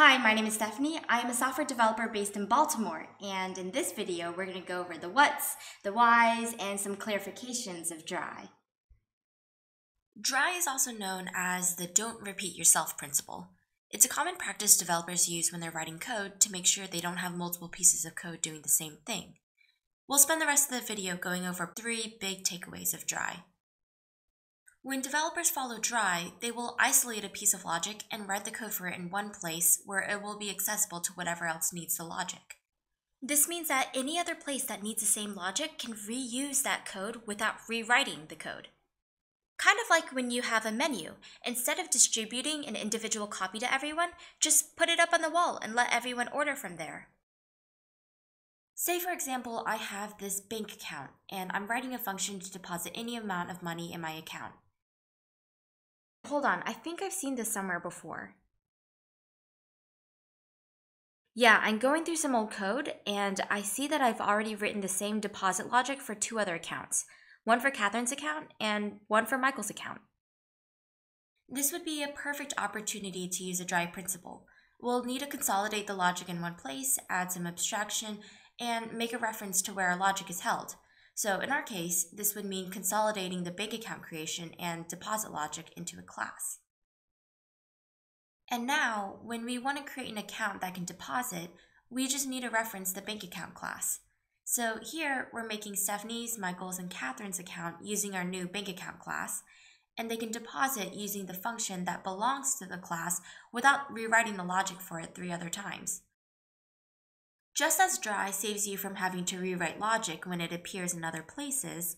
Hi, my name is Stephanie. I am a software developer based in Baltimore, and in this video, we're going to go over the what's, the why's, and some clarifications of DRY. DRY is also known as the don't repeat yourself principle. It's a common practice developers use when they're writing code to make sure they don't have multiple pieces of code doing the same thing. We'll spend the rest of the video going over 3 big takeaways of DRY. When developers follow DRY, they will isolate a piece of logic and write the code for it in one place where it will be accessible to whatever else needs the logic. This means that any other place that needs the same logic can reuse that code without rewriting the code. Kind of like when you have a menu, instead of distributing an individual copy to everyone, just put it up on the wall and let everyone order from there. Say, for example, I have this bank account and I'm writing a function to deposit any amount of money in my account. Hold on, I think I've seen this somewhere before. Yeah, I'm going through some old code, and I see that I've already written the same deposit logic for 2 other accounts. One for Catherine's account, and one for Michael's account. This would be a perfect opportunity to use a DRY principle. We'll need to consolidate the logic in one place, add some abstraction, and make a reference to where our logic is held. So in our case, this would mean consolidating the bank account creation and deposit logic into a class. And now, when we want to create an account that can deposit, we just need to reference the bank account class. So here, we're making Stephanie's, Michael's, and Catherine's account using our new bank account class, and they can deposit using the function that belongs to the class without rewriting the logic for it 3 other times. Just as DRY saves you from having to rewrite logic when it appears in other places,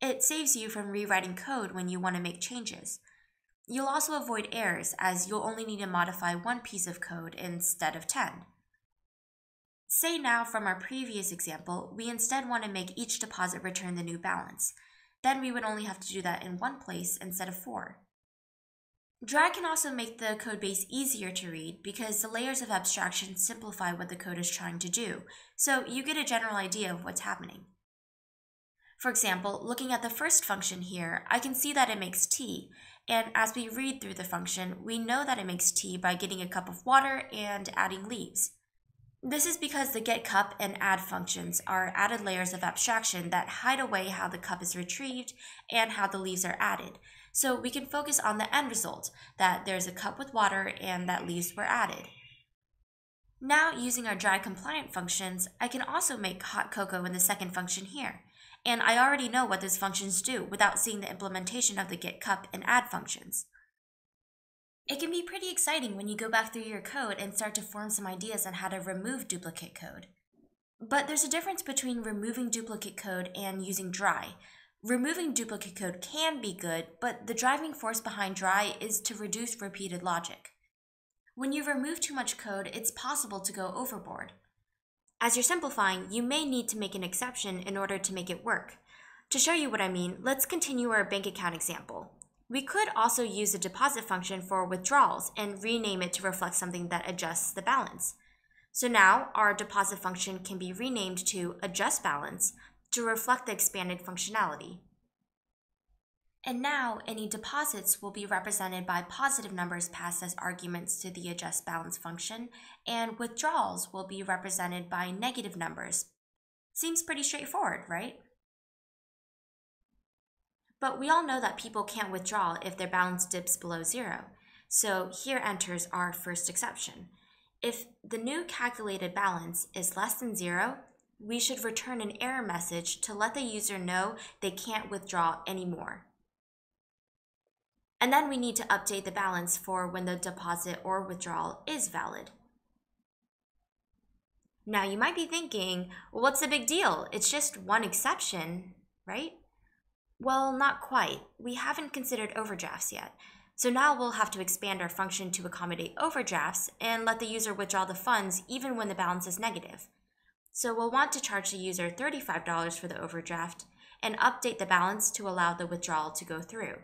it saves you from rewriting code when you want to make changes. You'll also avoid errors, as you'll only need to modify 1 piece of code instead of 10. Say now from our previous example, we instead want to make each deposit return the new balance. Then we would only have to do that in 1 place instead of 4. DRY can also make the code base easier to read because the layers of abstraction simplify what the code is trying to do, so you get a general idea of what's happening. For example, looking at the first function here, I can see that it makes tea, and as we read through the function, we know that it makes tea by getting a cup of water and adding leaves. This is because the get cup and add functions are added layers of abstraction that hide away how the cup is retrieved and how the leaves are added. So we can focus on the end result, that there's a cup with water and that leaves were added. Now, using our DRY compliant functions, I can also make hot cocoa in the second function here. And I already know what those functions do without seeing the implementation of the get cup and add functions. It can be pretty exciting when you go back through your code and start to form some ideas on how to remove duplicate code. But there's a difference between removing duplicate code and using DRY. Removing duplicate code can be good, but the driving force behind DRY is to reduce repeated logic. When you remove too much code, it's possible to go overboard. As you're simplifying, you may need to make an exception in order to make it work. To show you what I mean, let's continue our bank account example. We could also use the deposit function for withdrawals and rename it to reflect something that adjusts the balance. So now, our deposit function can be renamed to adjust balance, to reflect the expanded functionality. And now, any deposits will be represented by positive numbers passed as arguments to the adjust balance function, and withdrawals will be represented by negative numbers. Seems pretty straightforward, right? But we all know that people can't withdraw if their balance dips below 0. So here enters our first exception. If the new calculated balance is less than 0, we should return an error message to let the user know they can't withdraw anymore. And then we need to update the balance for when the deposit or withdrawal is valid. Now you might be thinking, well, what's the big deal? It's just one exception, right? Well, not quite. We haven't considered overdrafts yet. So now we'll have to expand our function to accommodate overdrafts and let the user withdraw the funds even when the balance is negative. So we'll want to charge the user $35 for the overdraft and update the balance to allow the withdrawal to go through.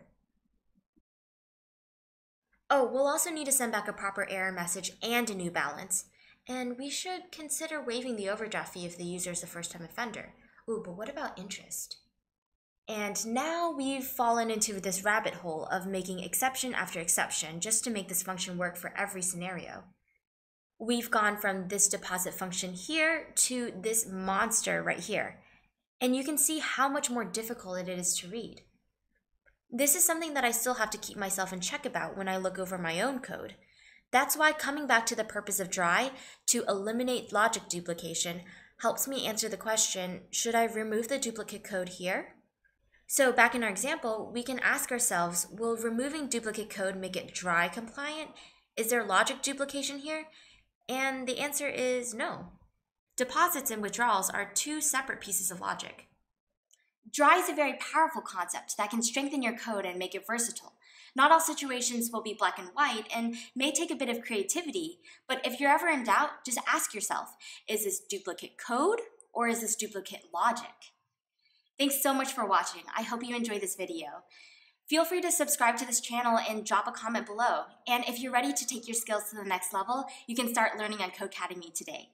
Oh, we'll also need to send back a proper error message and a new balance. And we should consider waiving the overdraft fee if the user is a first-time offender. Ooh, but what about interest? And now we've fallen into this rabbit hole of making exception after exception just to make this function work for every scenario. we've gone from this deposit function here to this monster right here. And you can see how much more difficult it is to read. This is something that I still have to keep myself in check about when I look over my own code. That's why coming back to the purpose of DRY to eliminate logic duplication helps me answer the question, should I remove the duplicate code here? So back in our example, we can ask ourselves, will removing duplicate code make it DRY compliant? Is there logic duplication here? And the answer is no. Deposits and withdrawals are two separate pieces of logic. DRY is a very powerful concept that can strengthen your code and make it versatile. Not all situations will be black and white and may take a bit of creativity, but if you're ever in doubt, just ask yourself, is this duplicate code or is this duplicate logic? Thanks so much for watching. I hope you enjoyed this video. Feel free to subscribe to this channel and drop a comment below. And if you're ready to take your skills to the next level, you can start learning on Codecademy today.